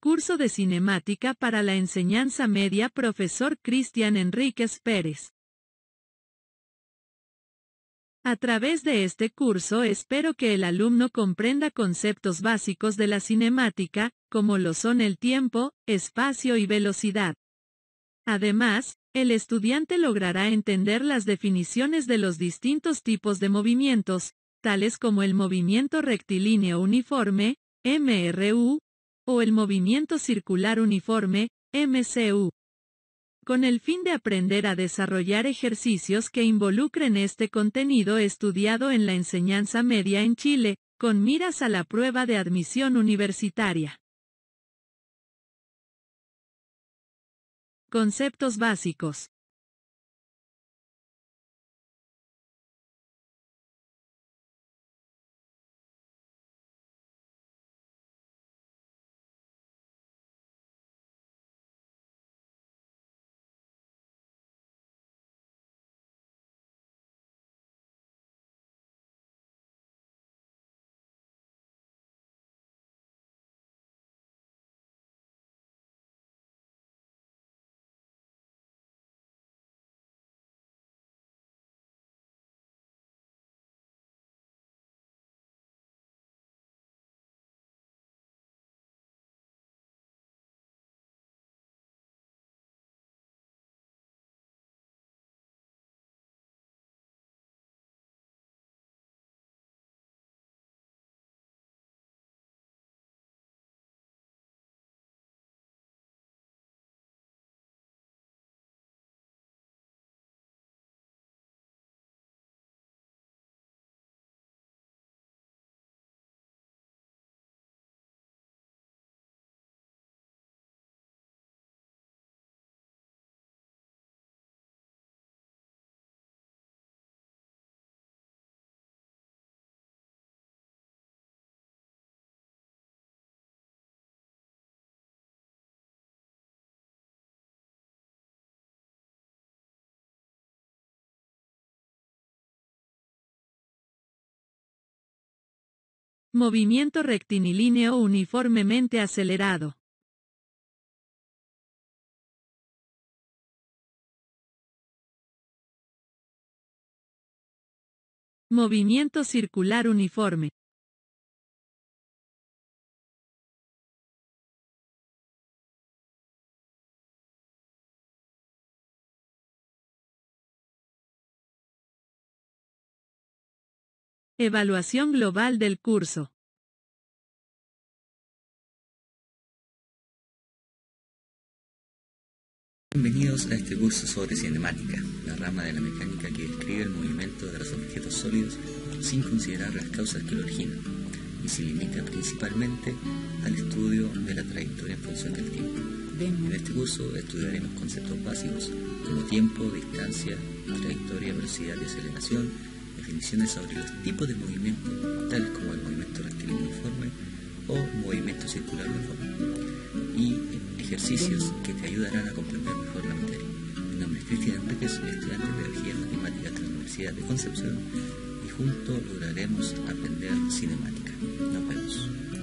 Curso de Cinemática para la Enseñanza Media, profesor Cristian Enríquez Pérez. A través de este curso espero que el alumno comprenda conceptos básicos de la cinemática, como lo son el tiempo, espacio y velocidad. Además, el estudiante logrará entender las definiciones de los distintos tipos de movimientos, tales como el movimiento rectilíneo uniforme, MRU, o el movimiento circular uniforme, MCU. Con el fin de aprender a desarrollar ejercicios que involucren este contenido estudiado en la enseñanza media en Chile, con miras a la prueba de admisión universitaria. Conceptos básicos. Movimiento rectilíneo uniformemente acelerado. Movimiento circular uniforme. Evaluación global del curso. Bienvenidos a este curso sobre cinemática, la rama de la mecánica que describe el movimiento de los objetos sólidos sin considerar las causas que lo originan, y se limita principalmente al estudio de la trayectoria en función del tiempo. En este curso estudiaremos conceptos básicos como tiempo, distancia, trayectoria, velocidad y aceleración, definiciones sobre los tipos de movimiento, tales como el movimiento rectilíneo uniforme o movimiento circular uniforme, y ejercicios que te ayudarán a comprender mejor la materia. Mi nombre es Cristian Márquez, estudiante de Pedagogía y Matemáticas de la Universidad de Concepción, y juntos lograremos aprender cinemática. Nos vemos.